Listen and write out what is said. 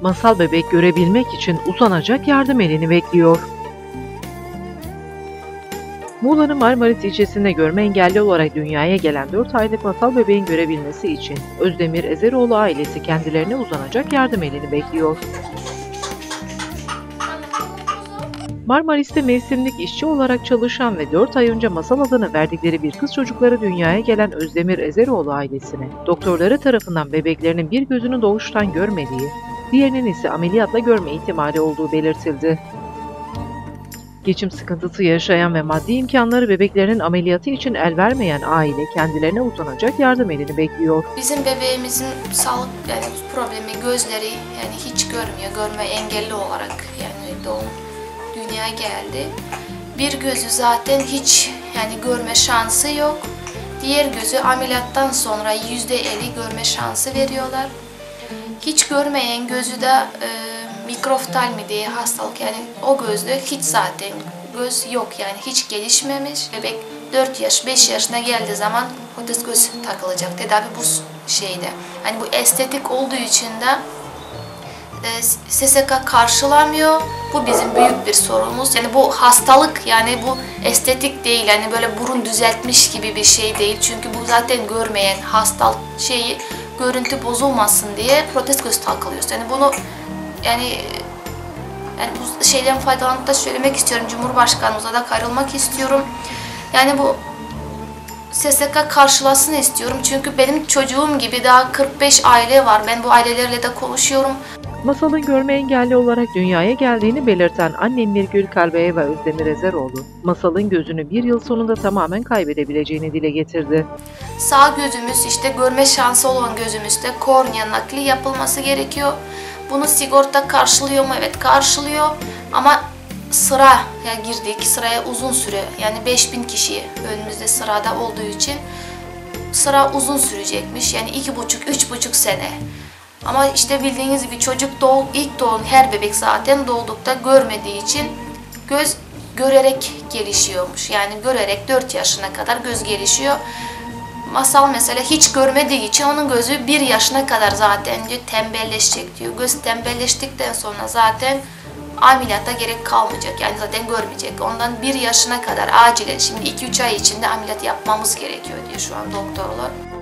Masal bebek görebilmek için uzanacak yardım elini bekliyor. Muğla'nın Marmaris ilçesinde görme engelli olarak dünyaya gelen 4 aylık masal bebeğin görebilmesi için Özdemirezeroğlu ailesi kendilerine uzanacak yardım elini bekliyor. Marmaris'te mevsimlik işçi olarak çalışan ve 4 ay önce Masal adını verdikleri bir kız çocukları dünyaya gelen Özdemirezeroğlu ailesine, doktorları tarafından bebeklerinin bir gözünü doğuştan görmediği, diğerinin ise ameliyatla görme ihtimali olduğu belirtildi. Geçim sıkıntısı yaşayan ve maddi imkanları bebeklerinin ameliyatı için el vermeyen aile kendilerine uzanacak yardım elini bekliyor. Bizim bebeğimizin sağlık problemi, gözleri yani hiç görmüyor, görme engelli olarak yani dünyaya geldi. Bir gözü zaten hiç yani görme şansı yok. Diğer gözü ameliyattan sonra %50 görme şansı veriyorlar. Hiç görmeyen gözü de mikroftalmi diye hastalık, yani o gözde hiç zaten göz yok, yani hiç gelişmemiş. Bebek 4 yaş 5 yaşına geldiği zaman ortası göz takılacak tedavi bu şeyde. Hani bu estetik olduğu için de SSK karşılamıyor. Bu bizim büyük bir sorunumuz. Yani bu hastalık, yani bu estetik değil, yani böyle burun düzeltmiş gibi bir şey değil. Çünkü bu zaten görmeyen hastalık şeyi. Görüntü bozulmasın diye protez göz takılıyoruz. Yani bunu yani bu şeyden faydalanıp da söylemek istiyorum. Cumhurbaşkanımıza da karılmak istiyorum. Yani bu SSK karşılasın istiyorum. Çünkü benim çocuğum gibi daha 45 aile var. Ben bu ailelerle de konuşuyorum. Masal'ın görme engelli olarak dünyaya geldiğini belirten anne Mirgül Kalbeeva Özdemirezeroğlu, Masal'ın gözünü bir yıl sonunda tamamen kaybedebileceğini dile getirdi. Sağ gözümüz, işte görme şansı olan gözümüzde kornea nakli yapılması gerekiyor. Bunu sigorta karşılıyor mu? Evet, karşılıyor. Ama sıraya girdik, sıraya uzun süre, yani 5000 kişi önümüzde sırada olduğu için sıra uzun sürecekmiş. Yani 2,5-3,5 sene. Ama işte bildiğiniz gibi çocuk ilk doğan her bebek zaten doğdukta görmediği için göz görerek gelişiyormuş. Yani görerek 4 yaşına kadar göz gelişiyor. Masal mesela hiç görmediği için onun gözü 1 yaşına kadar zaten diyor, tembelleşecek diyor. Göz tembelleştikten sonra zaten ameliyata gerek kalmayacak. Yani zaten görmeyecek. Ondan 1 yaşına kadar acilen şimdi 2-3 ay içinde ameliyat yapmamız gerekiyor diyor şu an doktorlar.